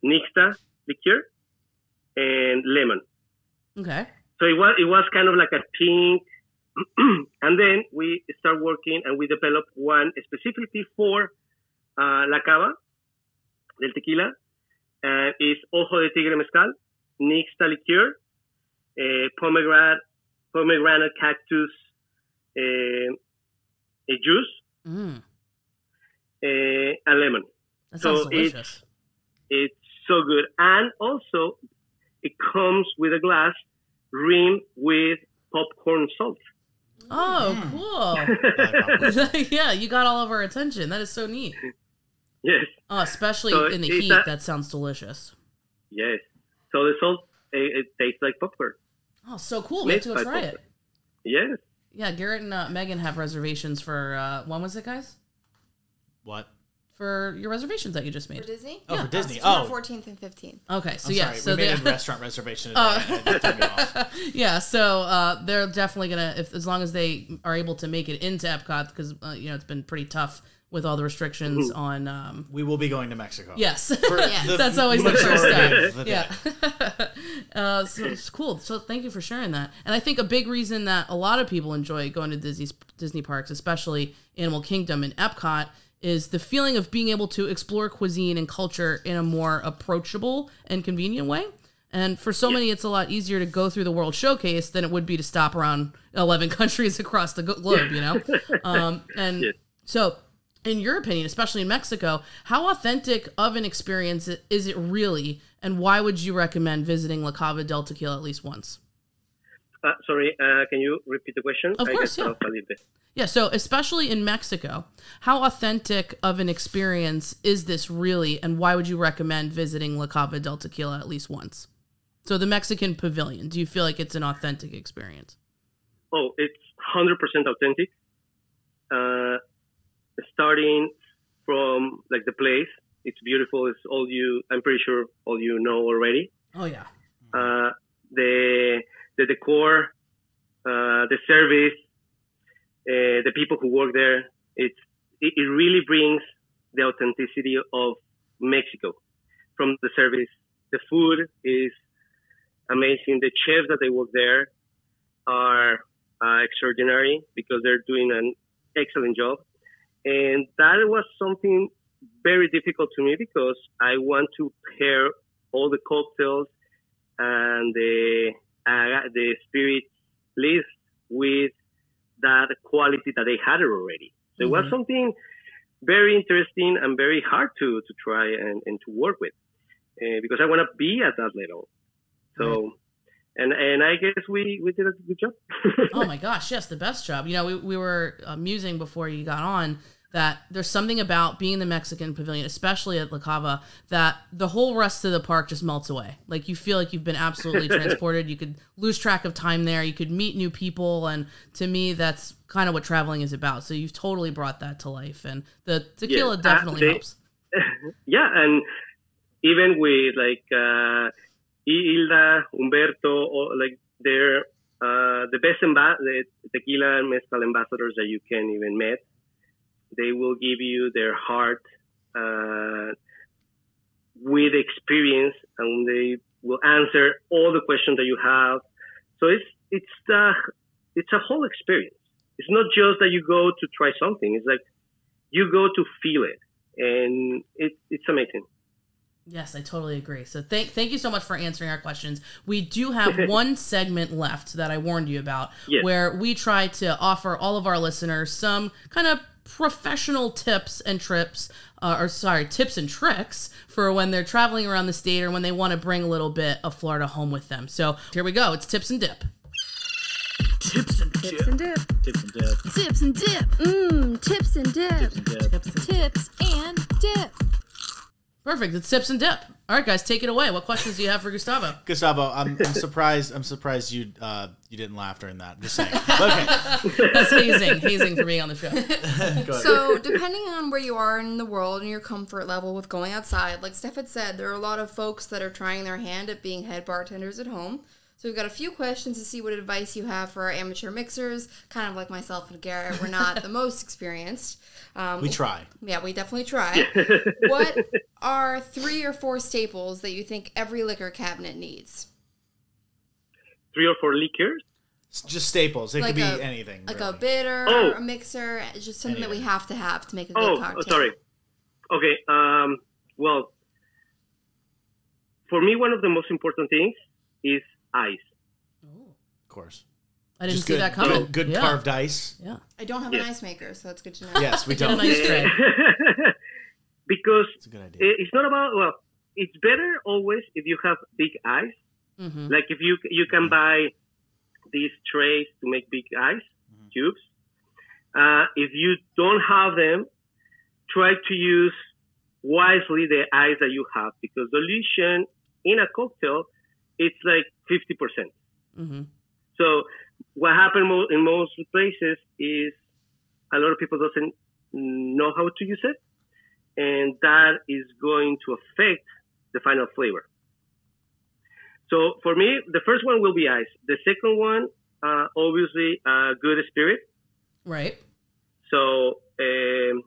Nixta liqueur, and lemon. Okay. So it was it was kind of like a pink, and then we start working and we develop one specifically for uh, La Cava del Tequila. Uh, is Ojo de Tigre Mezcal, Nixta liqueur, uh, pomegranate, pomegranate cactus uh, a juice. Mm. Uh, a lemon. That sounds so delicious. It's, it's so good. And also, it comes with a glass rimmed with popcorn salt. Oh, yeah. Cool. Yeah, you got all of our attention. That is so neat. Yes. Oh, especially so in the heat. A, that sounds delicious. Yes. So the salt, it, it tastes like popcorn. Oh, so cool. We have to go try popcorn. it. Yes. Yeah, Garrett and uh, Megan have reservations for, uh, when was it, guys? What? For your reservations that you just made. For Disney? Oh, yeah. For Disney. Oh. fourteenth and fifteenth. Okay, so I'm yeah. Sorry. So we made a restaurant reservation today. Uh, I, I threw me off. Yeah, so uh, they're definitely going to, as long as they are able to make it into Epcot, because, uh, you know, it's been pretty tough with all the restrictions Ooh. on... Um, we will be going to Mexico. Yes. Yeah. That's always the first step. Yeah. uh, so it's cool. So thank you for sharing that. And I think a big reason that a lot of people enjoy going to Disney, Disney parks, especially Animal Kingdom and Epcot, is the feeling of being able to explore cuisine and culture in a more approachable and convenient way. And for so yeah. many, it's a lot easier to go through the World Showcase than it would be to stop around eleven countries across the globe, yeah. you know? Um, and yeah. so in your opinion, especially in Mexico, how authentic of an experience is it really? And why would you recommend visiting La Cava del Tequila at least once? Uh, sorry, uh, can you repeat the question? Of course, I yeah. A little bit. Yeah, so especially in Mexico, how authentic of an experience is this really? And why would you recommend visiting La Cava del Tequila at least once? So the Mexican pavilion, do you feel like it's an authentic experience? Oh, it's one hundred percent authentic. Uh, starting from like the place, it's beautiful. It's all you, I'm pretty sure all you know already. Oh, yeah. Uh, the, the decor, uh, the service, uh, the people who work there, it's, it, it really brings the authenticity of Mexico from the service. The food is amazing. The chefs that they work there are uh, extraordinary because they're doing an excellent job. And that was something very difficult to me because I want to pair all the cocktails and the, uh, the spirit list with that quality that they had already. So mm-hmm. it was something very interesting and very hard to, to try and, and to work with uh, because I want to be at that level. So, and and I guess we, we did a good job. Oh my gosh, yes, the best job. You know, we, we were uh, musing before you got on that there's something about being in the Mexican pavilion, especially at La Cava, that the whole rest of the park just melts away. Like you feel like you've been absolutely transported. You could lose track of time there. You could meet new people. And to me, that's kind of what traveling is about. So you've totally brought that to life. And the tequila yeah, definitely uh, they, helps. Yeah, and even with like... Uh, Hilda, Humberto, all, like they're uh, the best the tequila and mezcal ambassadors that you can even meet. They will give you their heart uh, with experience, and they will answer all the questions that you have. So it's it's the it's a whole experience. It's not just that you go to try something. It's like you go to feel it, and it, it's amazing. Yes, I totally agree. So thank thank you so much for answering our questions. We do have one segment left that I warned you about, yes. where we try to offer all of our listeners some kind of professional tips and trips, uh, or sorry, tips and tricks for when they're traveling around the state or when they want to bring a little bit of Florida home with them. So here we go. It's tips and dip. Tips and tips dip. and dip. Tips and dip. Tips and dip. Mmm. Tips and dip. Tips and dip. Tips and dip. Perfect. It's tips and dip. All right, guys, take it away. What questions do you have for Gustavo? Gustavo, I'm, I'm surprised. I'm surprised you uh, you didn't laugh during that. I'm just saying. Okay, that's hazing, hazing for being on the show. Go ahead. So, depending on where you are in the world and your comfort level with going outside, like Steph had said, there are a lot of folks that are trying their hand at being head bartenders at home. So we've got a few questions to see what advice you have for our amateur mixers, kind of like myself and Garrett. We're not the most experienced. Um, we try. Yeah, we definitely try. What are three or four staples that you think every liquor cabinet needs? Three or four liquors? Just staples. It like could be a, anything. Like really. a bitter, oh. or a mixer, just something anything. that we have to have to make a oh, good cocktail. Oh, sorry. Okay, um, well, for me, one of the most important things is ice. Oh, of course. I didn't Just see good, that coming. Good, good yeah. carved ice. Yeah. I don't have yes. an ice maker, so that's good to know. Yes, we don't. An ice tray. Because it's, a good idea. it's not about, well, it's better always if you have big ice. Mm-hmm. Like if you you can mm-hmm. buy these trays to make big ice mm-hmm. cubes. Uh, if you don't have them, try to use wisely the ice that you have, because dilution in a cocktail, it's like fifty percent. Mm-hmm. So what happened mo in most places is a lot of people doesn't know how to use it. And that is going to affect the final flavor. So for me, the first one will be ice. The second one, uh, obviously, uh, good spirit. Right. So um,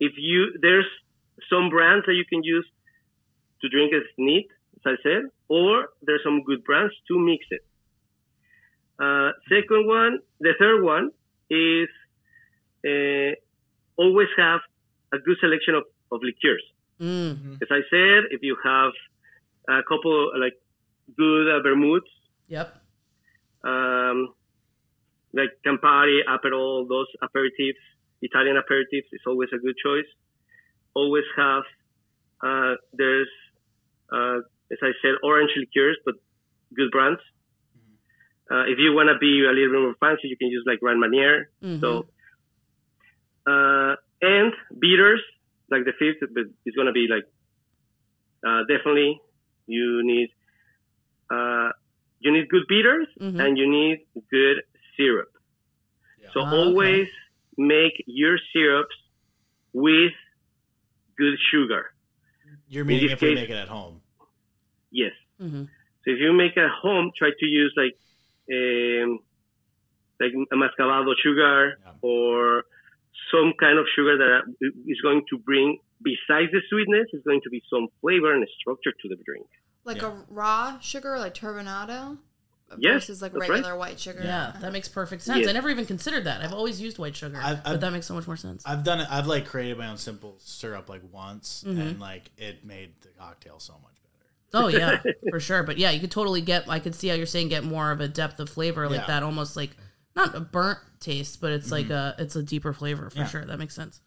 if you, there's some brands that you can use to drink as neat, as I said, or there's some good brands to mix it. Uh, second one, the third one is uh, always have a good selection of, of liqueurs. Mm-hmm. As I said, if you have a couple, like good uh, vermouths. Yep. Um, like Campari, Aperol, those aperitifs, Italian aperitifs is always a good choice. Always have, uh, there's, uh, as I said, orange liqueurs, but good brands. Mm-hmm. Uh, if you want to be a little bit more fancy, you can use like Grand Marnier. Mm-hmm. So, uh, and bitters, like the fifth, but it's going to be like, uh, definitely you need, uh, you need good bitters mm-hmm. and you need good syrup. Yeah. So oh, always okay. make your syrups with good sugar. You're meaning if case, we make it at home. Yes. Mm-hmm. So if you make at home, try to use like um, like a mascabado sugar yeah. or some kind of sugar that is going to bring, besides the sweetness, is going to be some flavor and structure to the drink. Like yeah. a raw sugar, like turbinado? Yes, versus like regular right. white sugar. Yeah, that makes perfect sense. Yes. I never even considered that. I've always used white sugar, I've, I've, but that makes so much more sense. I've done it. I've like created my own simple syrup like once, mm-hmm. and like it made the cocktail so much better. Oh yeah, for sure. But yeah, you could totally get. I could see how you're saying get more of a depth of flavor like yeah. that. Almost like not a burnt taste, but it's mm-hmm. like a it's a deeper flavor for yeah. sure. That makes sense.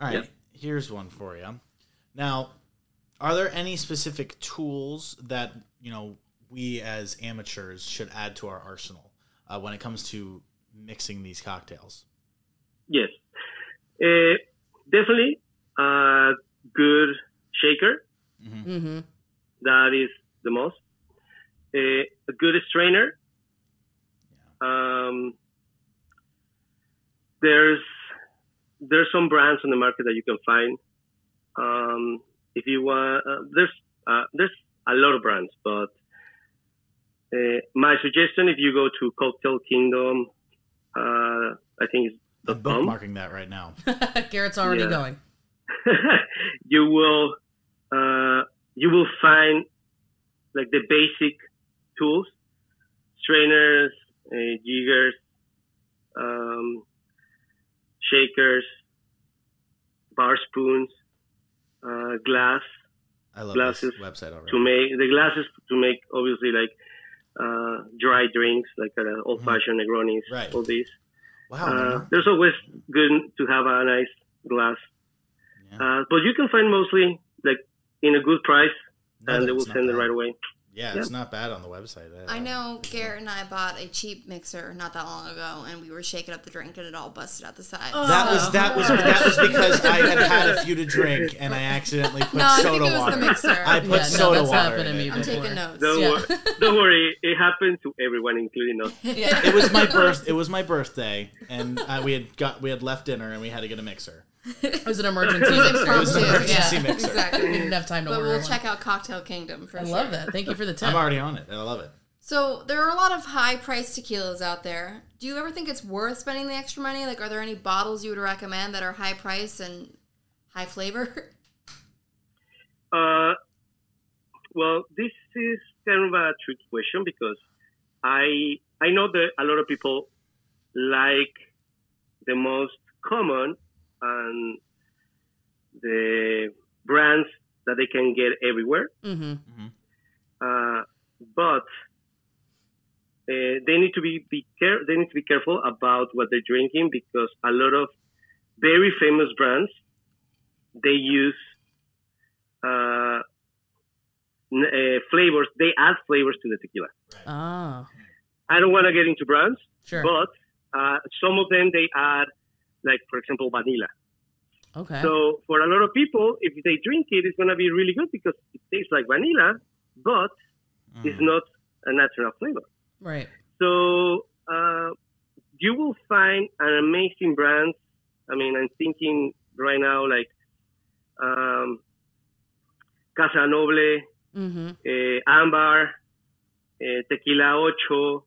All right, yep. here's one for you. Now, are there any specific tools that you know? we as amateurs should add to our arsenal uh, when it comes to mixing these cocktails? Yes. Uh, definitely a good shaker. Mm-hmm. Mm-hmm. That is the most. Uh, a good strainer. Yeah. Um, there's, there's some brands on the market that you can find. Um, if you want, uh, there's, uh, there's a lot of brands, but Uh, my suggestion, if you go to Cocktail Kingdom, uh, I think it's the I'm bookmarking that right now. Garrett's already yeah. going. you will, uh, you will find like the basic tools, strainers, uh, jiggers, um, shakers, bar spoons, uh, glass. I love glasses this website already. To make the glasses to make obviously like. Uh, dry drinks like uh, old-fashioned Negronis, right. all these. Wow! Uh, there's always good to have a nice glass, yeah. uh, but you can find mostly like in a good price, no, and they will send bad. it right away. Yeah, yeah, it's not bad on the website. I, I know Garrett and I bought a cheap mixer not that long ago, and we were shaking up the drink, and it all busted out the sides. Oh, that was that was that was because I had had a few to drink, and I accidentally put no, soda I water. The mixer. I put yeah, soda no, water. In it. I'm taking notes. Don't, yeah. wor don't worry, it happened to everyone, including us. Yeah. It was my birth. It was my birthday, and I, we had got we had left dinner, and we had to get a mixer. It was an emergency mixer. It was an emergency yeah, mixer. Exactly. We didn't have time to but order But we'll one. check out Cocktail Kingdom for I sure. I love that. Thank you for the tip. I'm already on it. I love it. So there are a lot of high-priced tequilas out there. Do you ever think it's worth spending the extra money? Like, are there any bottles you would recommend that are high-priced and high-flavor? Uh, well, this is kind of a tricky question because I, I know that a lot of people like the most common and the brands that they can get everywhere. Mm-hmm. Mm-hmm. Uh, but uh, they need to be, be care they need to be careful about what they're drinking because a lot of very famous brands, they use uh, n uh, flavors. They add flavors to the tequila. Right. Oh. I don't want to get into brands, sure. but uh, some of them, they add like, for example, vanilla. Okay. So for a lot of people, if they drink it, it's going to be really good because it tastes like vanilla, but mm. it's not a natural flavor. Right. So uh, you will find an amazing brand. I mean, I'm thinking right now, like um, Casa Noble, mm-hmm. eh, Ambar, eh, Tequila Ocho,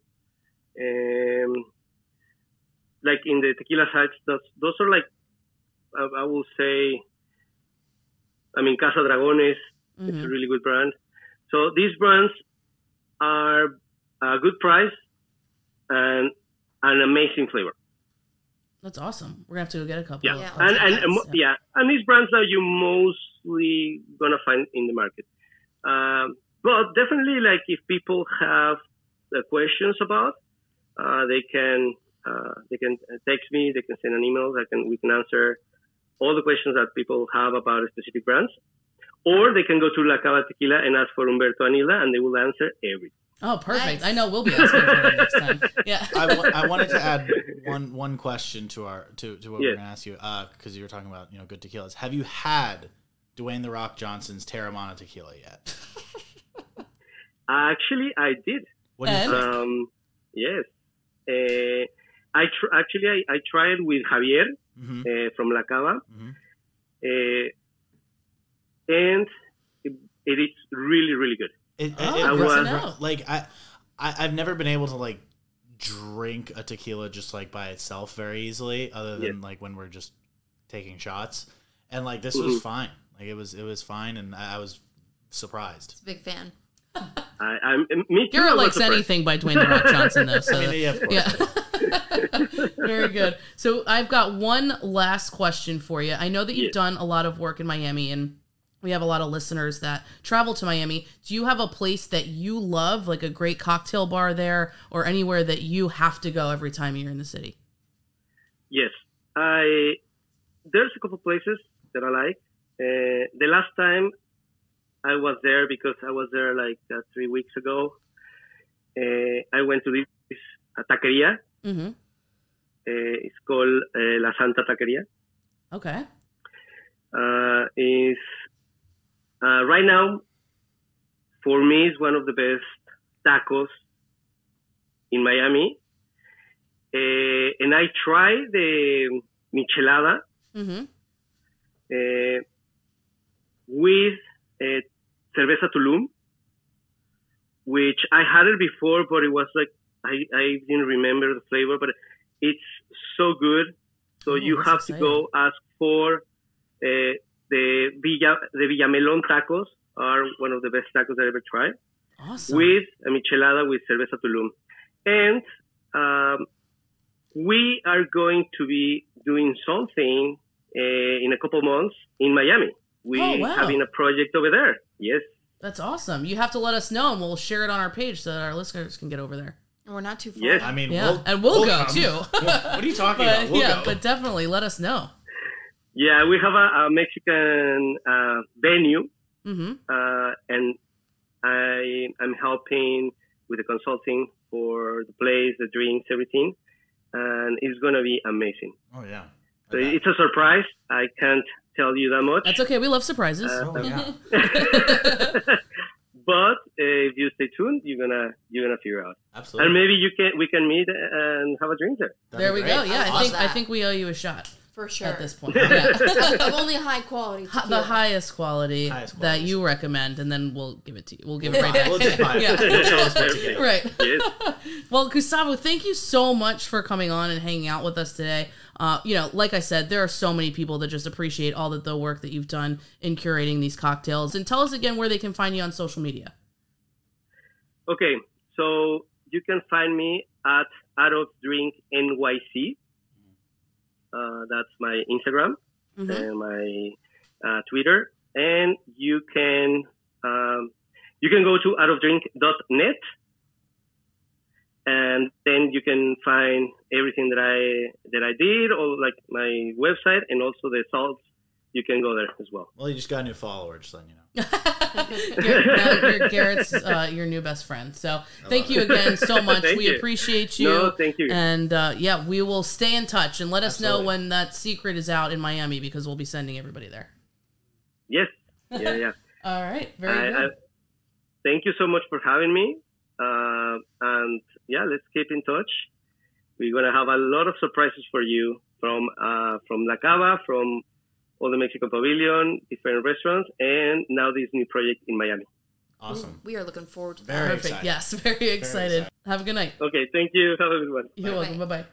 um, like in the tequila sites, those, those are like, I, I will say, I mean, Casa Dragones, mm-hmm. it's a really good brand. So these brands are a good price and an amazing flavor. That's awesome. We're going to have to go get a couple. Yeah, of, and, and, and, yeah. yeah. and these brands are you mostly going to find in the market. Um, But definitely, like, if people have uh, questions about, uh, they can uh, they can text me, they can send an email, I can we can answer all the questions that people have about specific brands. Or they can go to La Cava Tequila and ask for Humberto Anila, and they will answer everything. Oh, perfect. Nice. I know we'll be asking for that next time. Yeah. I, w I wanted to add one one question to our to, to what yes. we're going to ask you, because uh, you were talking about, you know, good tequilas. Have you had Dwayne The Rock Johnson's Terramana tequila yet? Actually, I did. What do you think? Um, yes. Uh, I tr actually, I, I tried with Javier mm-hmm. uh, from La Cava. Mm-hmm. uh, and it, it is really, really good. It, oh, it, it was, like I, I, I've never been able to like drink a tequila just like by itself very easily, other than yeah. like when we're just taking shots. And like this mm-hmm. was fine. Like it was, it was fine, and I, I was surprised. Big fan. I, I'm. Me too, Hero likes surprised. Anything by Dwayne The Rock Johnson, though. So I mean, yeah, of course. Yeah. Very good. So I've got one last question for you. I know that you've yes. done a lot of work in Miami, and we have a lot of listeners that travel to Miami. Do you have a place that you love, like a great cocktail bar there, or anywhere that you have to go every time you're in the city? Yes. I There's a couple places that I like. Uh, the last time I was there, because I was there like uh, three weeks ago, uh, I went to this uh, taqueria. Mm-hmm. uh, it's called uh, La Santa Taqueria. Okay. Uh, is Uh, right now, for me, is one of the best tacos in Miami. Uh, and I try the michelada mm-hmm. uh, with uh, Cerveza Tulum, which I had it before, but it was like, I, I didn't remember the flavor, but it's so good. So oh, you have exciting. to go ask for uh, The Villa, the Villamelon tacos are one of the best tacos I ever tried. Awesome. With a michelada with Cerveza Tulum. And um, we are going to be doing something uh, in a couple months in Miami. We're oh, wow. having a project over there. Yes. That's awesome. You have to let us know, and we'll share it on our page so that our listeners can get over there. And we're not too far. Yes. I mean, yeah. we'll, and we'll, we'll go, come. too. What are you talking but, about? We'll yeah, go. But definitely let us know. Yeah, we have a, a Mexican uh, venue, mm-hmm. uh, and I am helping with the consulting for the place, the drinks, everything, and it's going to be amazing. Oh, yeah. So okay. It's a surprise. I can't tell you that much. That's okay. We love surprises. Uh, oh, yeah. But uh, if you stay tuned, you're gonna you're gonna figure out. Absolutely. And maybe you can we can meet and have a drink there. That'd there we great. go. Yeah, I, I think that. I think we owe you a shot. For sure. At this point. Yeah. Of only high quality. Tequila. The highest quality, highest quality that you recommend, and then we'll give it to you. We'll give it right back. We'll just buy it. Yeah. Right. Yes. Well, Gustavo, thank you so much for coming on and hanging out with us today. Uh, you know, like I said, there are so many people that just appreciate all that the work that you've done in curating these cocktails. And tell us again where they can find you on social media. Okay. So you can find me at Art of Drink N Y C. Uh, that's my Instagram mm-hmm. and my uh, Twitter, and you can um, you can go to out of drink dot net, and then you can find everything that I that I did, or like my website and also the salts. You can go there as well. Well, you just got a new follower, just letting you know. you're, you're Garrett's uh, your new best friend. So thank you again so much. We you. appreciate you. No, thank you. And uh, yeah, we will stay in touch, and let Absolutely. us know when that secret is out in Miami, because we'll be sending everybody there. Yes. Yeah, yeah. All right. Very I, good. I, thank you so much for having me. Uh, and yeah, let's keep in touch. We're going to have a lot of surprises for you from, uh, from La Cava, from all the Mexican Pavilion, different restaurants, and now this new project in Miami. Awesome. We are looking forward to that. Very Perfect. Excited. Yes, very, very excited. excited. Have a good night. Okay, thank you. Have a good one. You're Bye. welcome. Bye-bye.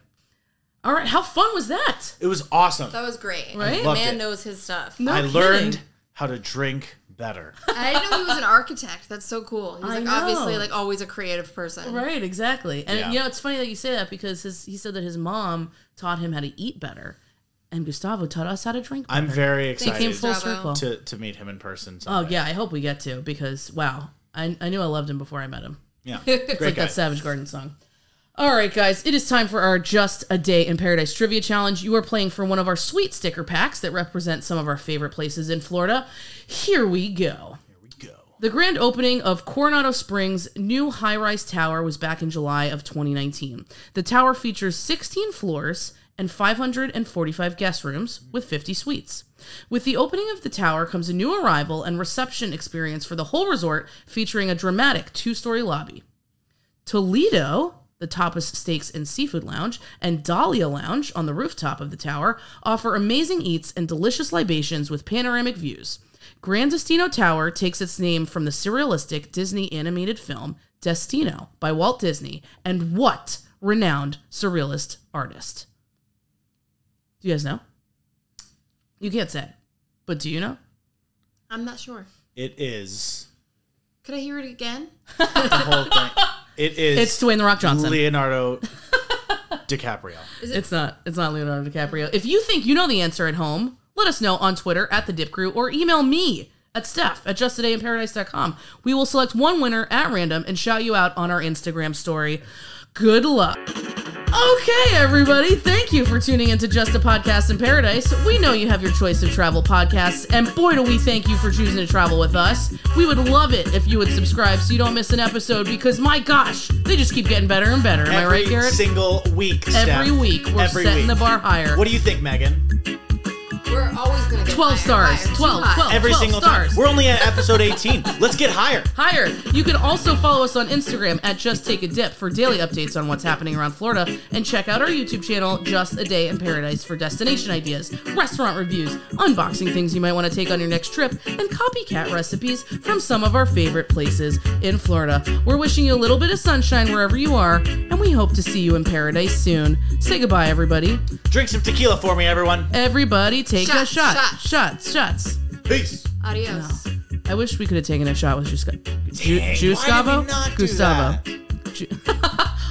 All right, how fun was that? It was awesome. That was great. Right? The man it. knows his stuff. No I kidding. learned how to drink better. I didn't know he was an architect. That's so cool. He's like, obviously like always a creative person. Right, exactly. And yeah. you know, it's funny that you say that, because his, he said that his mom taught him how to eat better. And Gustavo taught us how to drink beer. I'm very excited came full circle. To, to meet him in person someday. Oh, yeah. I hope we get to, because, wow. I, I knew I loved him before I met him. Yeah, great It's like guy. That Savage Garden song. All right, guys, it is time for our Just a Day in Paradise Trivia Challenge. You are playing for one of our sweet sticker packs that represent some of our favorite places in Florida. Here we go. Here we go. The grand opening of Coronado Springs' new high-rise tower was back in July of twenty nineteen. The tower features sixteen floors and five hundred forty-five guest rooms with fifty suites. With the opening of the tower comes a new arrival and reception experience for the whole resort, featuring a dramatic two-story lobby. Toledo, the Tapas Steaks and Seafood Lounge, and Dahlia Lounge on the rooftop of the tower offer amazing eats and delicious libations with panoramic views. Grandestino Tower takes its name from the surrealistic Disney animated film Destino by Walt Disney, and what renowned surrealist artist? Do you guys know? You can't say it, but do you know? I'm not sure. It is. Could I hear it again? The whole thing. It is. It's Dwayne The Rock Johnson. Leonardo DiCaprio. Is it? It's not. It's not Leonardo DiCaprio. If you think you know the answer at home, let us know on Twitter at The Dip Crew, or email me at Steph at just a day in paradise dot com. We will select one winner at random and shout you out on our Instagram story. Good luck. Okay, everybody, thank you for tuning into Just a Podcast in Paradise. We know you have your choice of travel podcasts, and boy, do we thank you for choosing to travel with us. We would love it if you would subscribe so you don't miss an episode, because, my gosh, they just keep getting better and better. Am Every I right, Garrett? Every single week, Steph. Every week, we're Every setting week. the bar higher. What do you think, Megan? We're always going to get twelve higher, stars. Higher. twelve, twelve, twelve, Every twelve single stars. Time. We're only at episode eighteen. Let's get higher. Higher. You can also follow us on Instagram at Just Take a Dip for daily updates on what's happening around Florida. And check out our YouTube channel, Just a Day in Paradise, for destination ideas, restaurant reviews, unboxing things you might want to take on your next trip, and copycat recipes from some of our favorite places in Florida. We're wishing you a little bit of sunshine wherever you are, and we hope to see you in paradise soon. Say goodbye, everybody. Drink some tequila for me, everyone. Everybody take Take shots, a shot. Shots. Shots. Shots. Peace. Adios. No. I wish we could have taken a shot with Jusca Ju Dang, Gustavo. Gustavo. Ju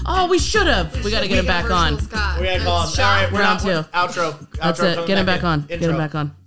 oh, we should have. We, we got to get him back on. Scott. We got to call him. All right, we're, we're on, on two. Outro. Outro. That's it. Get him back, back on. Intro. Get him back on.